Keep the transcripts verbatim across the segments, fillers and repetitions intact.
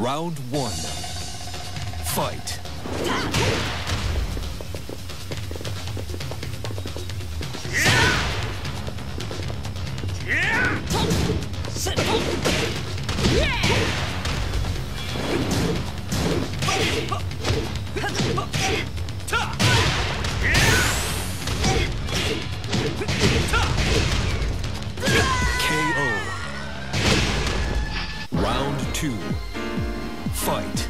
Round one. Fight. K O. Round two. Fight.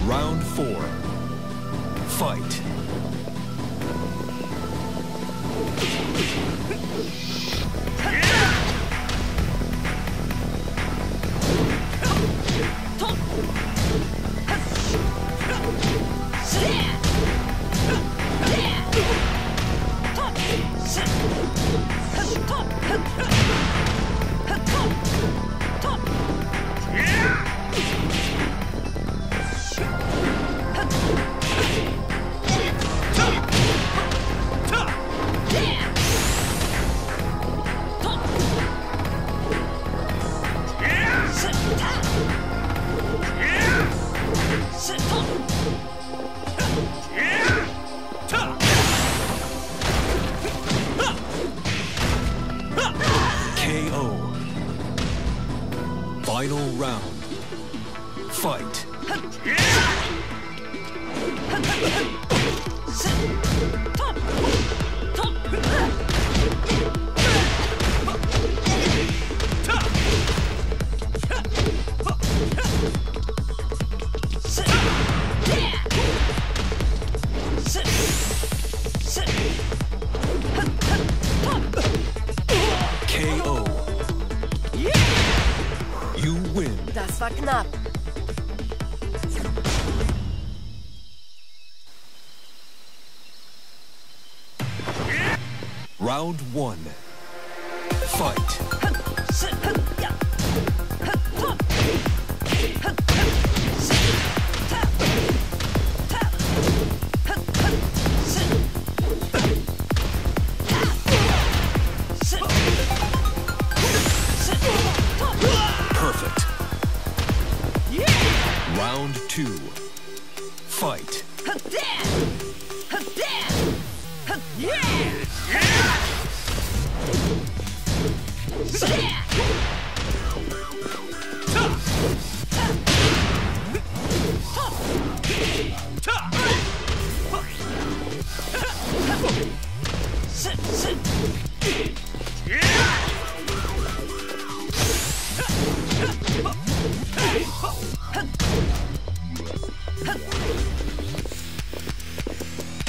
Round four. Fight. Final round. Fight. Das war knapp. Round one. Fight. Round two. Fight.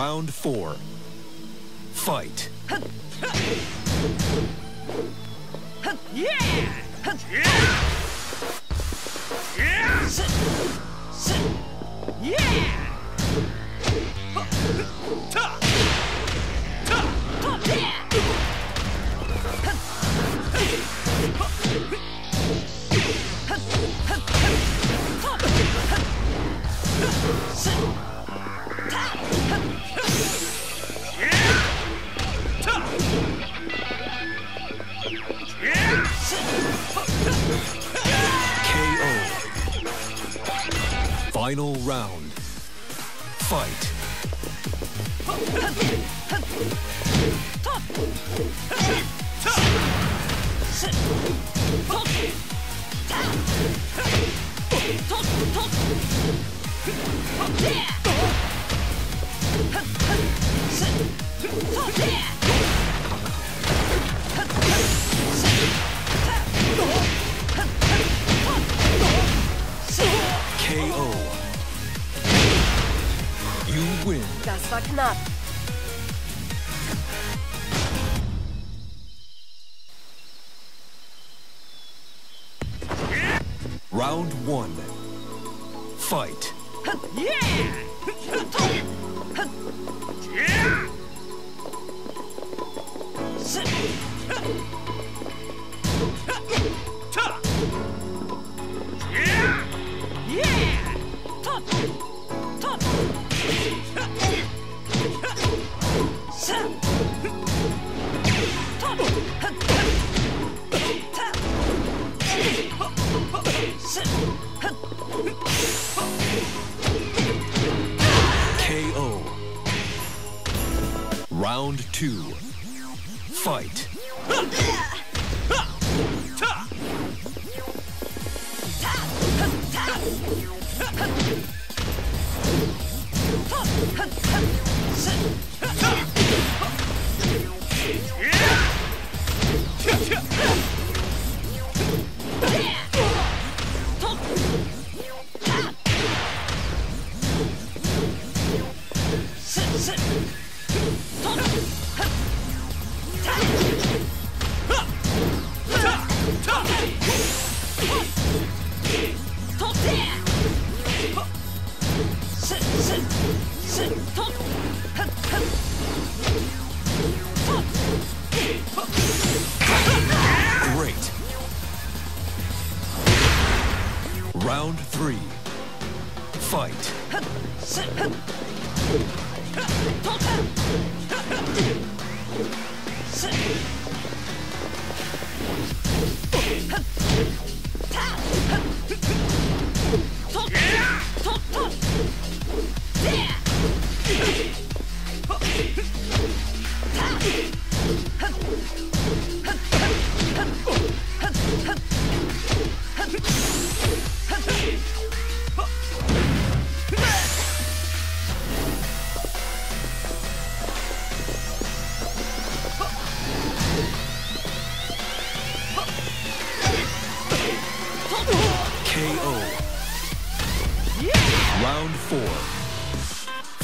Round four. Fight. Final round. Fight. Das war knapp. Round one. Fight. K O. Round two. Fight. Great. Round three. Fight. Round four.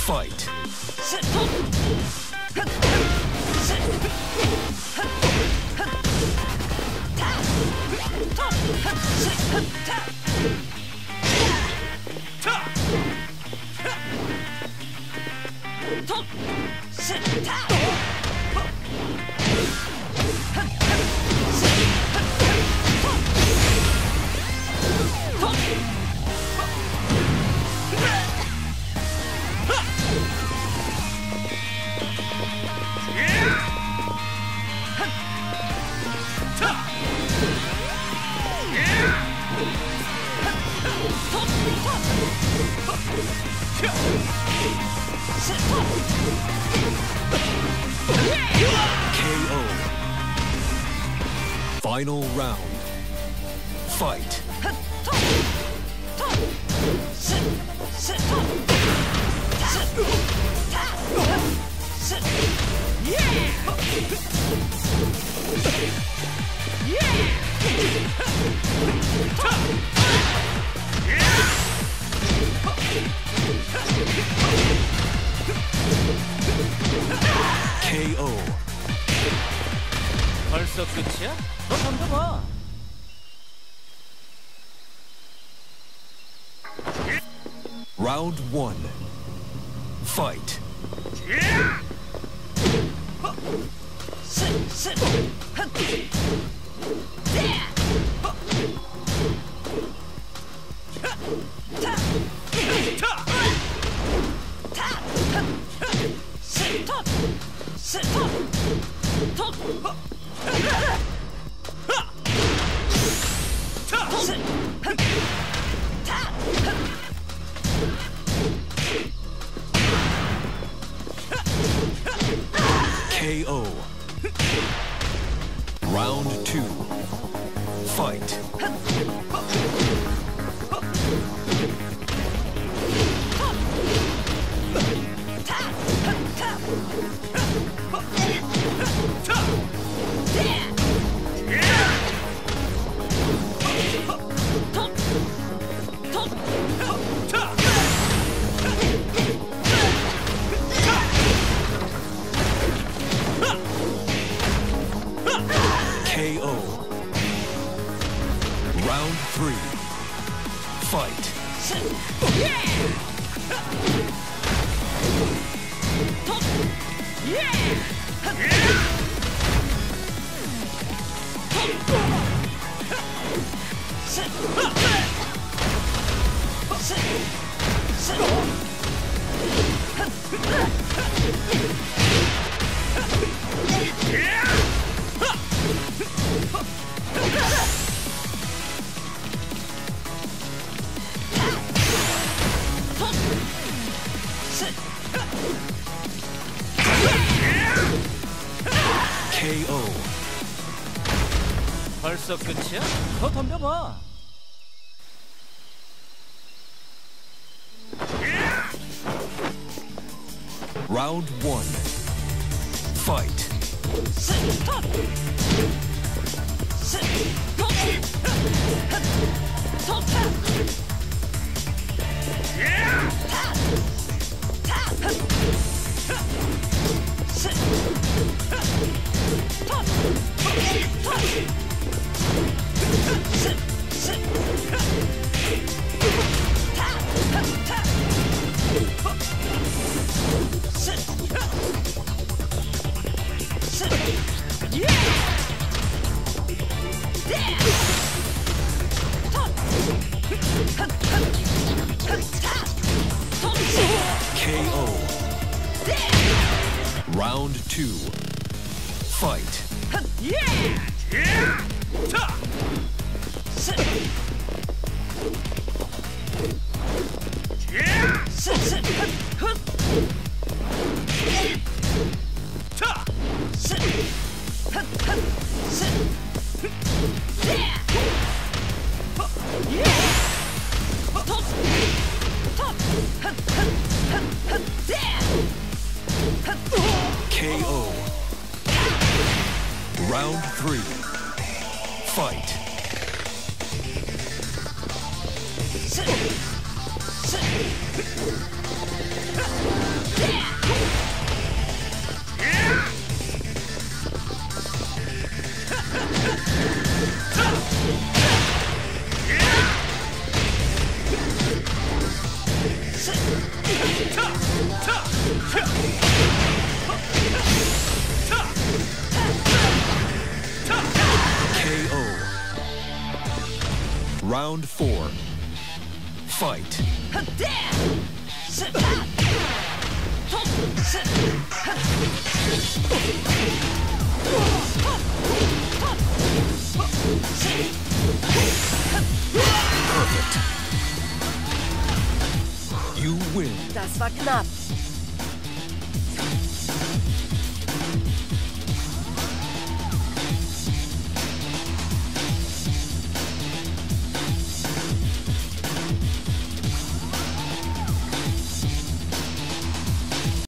Fight. K O. Final round. Fight. Yeah! 끝이야? 너 던져봐. Round one. Fight. 케이오. Round two. Fight. 케이오. Round three. Fight. 케이오. 벌써 끝이야? 더 덤벼봐. Round one. Fight. 케이오. Round two. Fight. 케이오. Round three. Fight. Round four. Fight. Perfect. You win. Das war knapp.